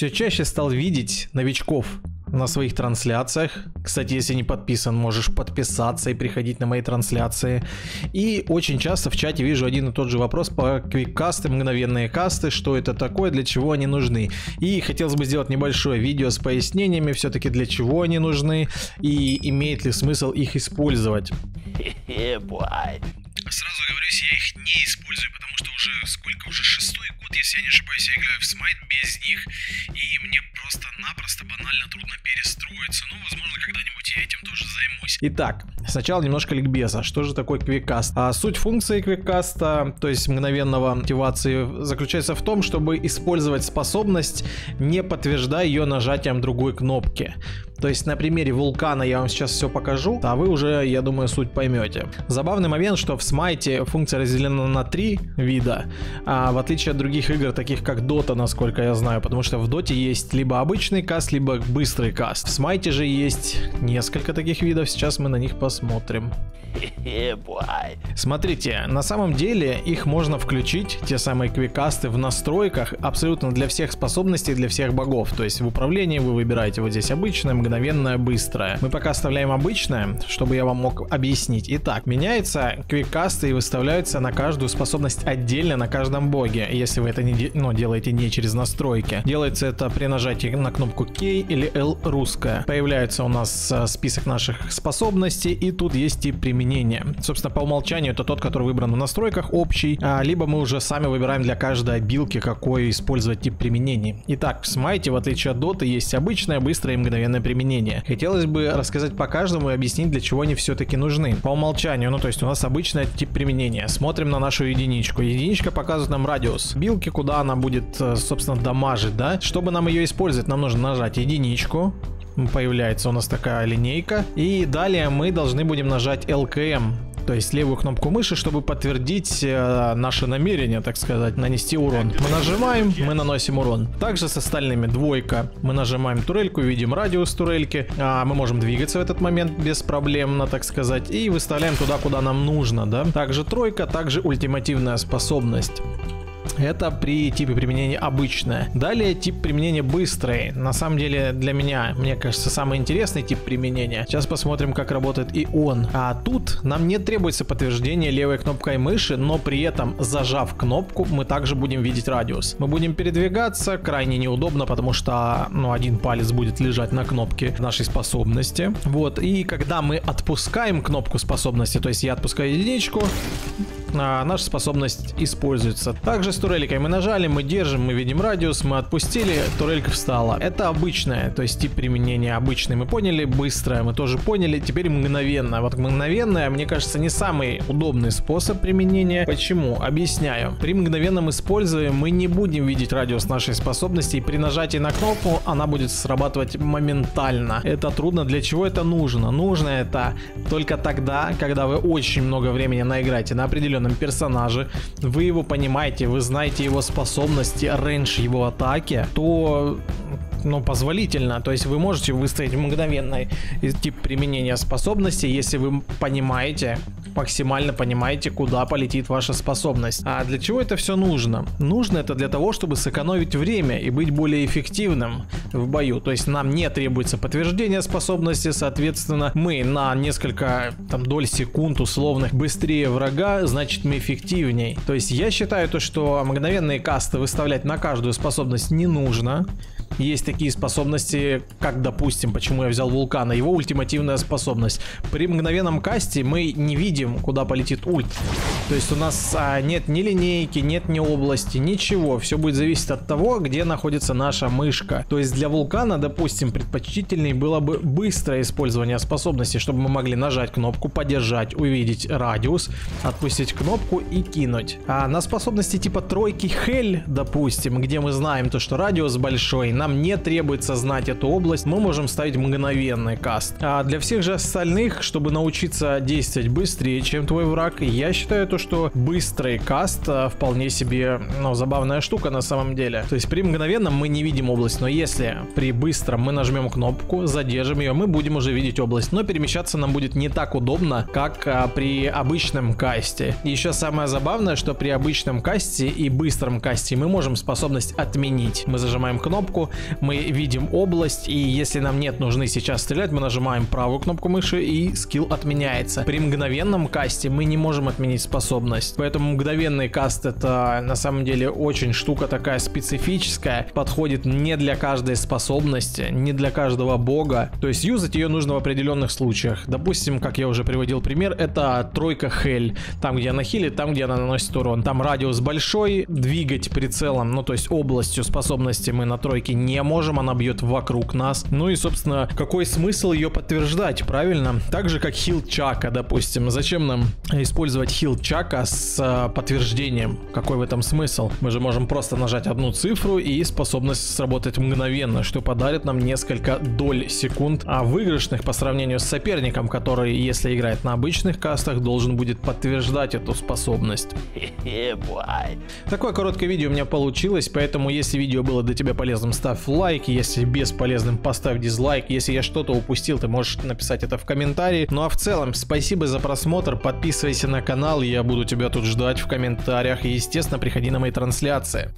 все чаще стал видеть новичков на своих трансляциях. Кстати, если не подписан, можешь подписаться и приходить на мои трансляции. И очень часто в чате вижу один и тот же вопрос по квиккасты, мгновенные касты, что это такое, для чего они нужны. И хотелось бы сделать небольшое видео с пояснениями, все-таки для чего они нужны и имеет ли смысл их использовать. Сразу говорюсь, я их не использую, потому что уже шестой год, если я не ошибаюсь, я играю в SMITE без них, и мне просто-напросто банально трудно перестроиться, но возможно когда-нибудь я этим тоже займусь. Итак, сначала немножко ликбеза, что же такое квиккаст? Суть функции квиккаста, то есть мгновенного активации, заключается в том, чтобы использовать способность, не подтверждая ее нажатием другой кнопки. То есть на примере Вулкана я вам сейчас все покажу, а вы уже, я думаю, суть поймете. Забавный момент, что в Смайте функция разделена на 3 вида, в отличие от других игр, таких как Дота, насколько я знаю, потому что в Доте есть либо обычный каст, либо быстрый каст. В Смайте же есть несколько таких видов, сейчас мы на них посмотрим. Смотрите, на самом деле их можно включить, те самые квиккасты, в настройках абсолютно для всех способностей, для всех богов. То есть в управлении вы выбираете вот здесь обычное, мгновенное, быстрое. Мы пока оставляем обычное, чтобы я вам мог объяснить. Итак, меняются квиккасты и выставляются на каждую способность отдельно, на каждом боге, если вы это делаете не через настройки. Делается это при нажатии на кнопку K или L русская. Появляется у нас список наших способностей, и тут есть тип применения. Собственно, по умолчанию это тот, который выбран в настройках, общий, либо мы уже сами выбираем для каждой обилки, какой использовать тип применения. Итак, в Смайте, в отличие от Доты, есть обычное, быстрое и мгновенное применение. Хотелось бы рассказать по каждому и объяснить, для чего они все-таки нужны. По умолчанию, ну то есть у нас обычный тип применения. Смотрим на нашу единичку. Единичка показывает нам радиус билки, куда она будет, собственно, дамажить, да? Чтобы нам ее использовать, нам нужно нажать единичку. Появляется у нас такая линейка, и далее мы должны будем нажать LKM, то есть левую кнопку мыши, чтобы подтвердить наше намерение, так сказать, нанести урон. Мы нажимаем, мы наносим урон. Также с остальными двойка. Мы нажимаем турельку, видим радиус турельки. Мы можем двигаться в этот момент беспроблемно, так сказать, и выставляем туда, куда нам нужно, да. Также тройка, также ультимативная способность. Это при типе применения обычное. Далее тип применения быстрый. На самом деле для меня, мне кажется, самый интересный тип применения. Сейчас посмотрим, как работает и он. А тут нам не требуется подтверждение левой кнопкой мыши, но при этом, зажав кнопку, мы также будем видеть радиус. Мы будем передвигаться, крайне неудобно, потому что, ну, один палец будет лежать на кнопке нашей способности. Вот, и когда мы отпускаем кнопку способности, то есть я отпускаю единичку, наша способность используется. Также с турелькой мы нажали, мы держим, мы видим радиус, мы отпустили, турелька встала. Это обычное, то есть тип применения обычный мы поняли, быстрое мы тоже поняли, теперь мгновенное. Вот мгновенное, мне кажется, не самый удобный способ применения. Почему? Объясняю. При мгновенном использовании мы не будем видеть радиус нашей способности, и при нажатии на кнопку она будет срабатывать моментально. Это трудно. Для чего это нужно? Нужно это только тогда, когда вы очень много времени наиграете на определенном персонаже, вы его понимаете, вы знаете его способности, рейндж его атаки, то, ну, позволительно, то есть вы можете выставить мгновенный тип применения способности, если вы понимаете, максимально понимаете, куда полетит ваша способность. А для чего это все нужно? Нужно это для того, чтобы сэкономить время и быть более эффективным в бою. То есть нам не требуется подтверждение способности, соответственно, мы на несколько там доль секунд условных быстрее врага, значит мы эффективней. То есть я считаю то, что мгновенные касты выставлять на каждую способность не нужно. Есть такие способности, как, допустим, почему я взял Вулкана, его ультимативная способность. При мгновенном касте мы не видим, куда полетит ульт. То есть у нас нет ни линейки, нет ни области, ничего. Все будет зависеть от того, где находится наша мышка. То есть для Вулкана, допустим, предпочтительнее было бы быстрое использование способности, чтобы мы могли нажать кнопку, подержать, увидеть радиус, отпустить кнопку и кинуть. А на способности типа тройки Hel, допустим, где мы знаем то, что радиус большой, нам не требуется знать эту область, мы можем ставить мгновенный каст. А для всех же остальных, чтобы научиться действовать быстрее, чем твой враг, я считаю то, что быстрый каст вполне себе, ну, забавная штука на самом деле. То есть при мгновенном мы не видим область, но если при быстром мы нажмем кнопку, задержим ее, мы будем уже видеть область, но перемещаться нам будет не так удобно, как при обычном касте. Еще самое забавное, что при обычном касте и быстром касте мы можем способность отменить. Мы зажимаем кнопку, мы видим область, и если нам нет нужны сейчас стрелять, мы нажимаем правую кнопку мыши, и скилл отменяется. При мгновенном касте мы не можем отменить способность, поэтому мгновенный каст — это на самом деле очень штука такая специфическая, подходит не для каждой способности, не для каждого бога, то есть юзать ее нужно в определенных случаях. Допустим, как я уже приводил пример, это тройка Hel, там где она хилит, там где она наносит урон, там радиус большой, двигать прицелом, ну то есть областью способности мы на тройке не можем, она бьет вокруг нас. Ну и собственно, какой смысл ее подтверждать, правильно? Так же как Hel-Chaka, допустим, зачем нам использовать Hel-Chaka с подтверждением, какой в этом смысл? Мы же можем просто нажать одну цифру, и способность сработать мгновенно, что подарит нам несколько доль секунд выигрышных по сравнению с соперником, который, если играет на обычных кастах, должен будет подтверждать эту способность. Такое короткое видео у меня получилось, поэтому если видео было для тебя полезным, ставь лайк, если бесполезным, поставь дизлайк, если я что-то упустил, ты можешь написать это в комментарии. Ну а в целом, спасибо за просмотр, подписывайся на канал, я буду тебя тут ждать в комментариях и, естественно, приходи на мои трансляции.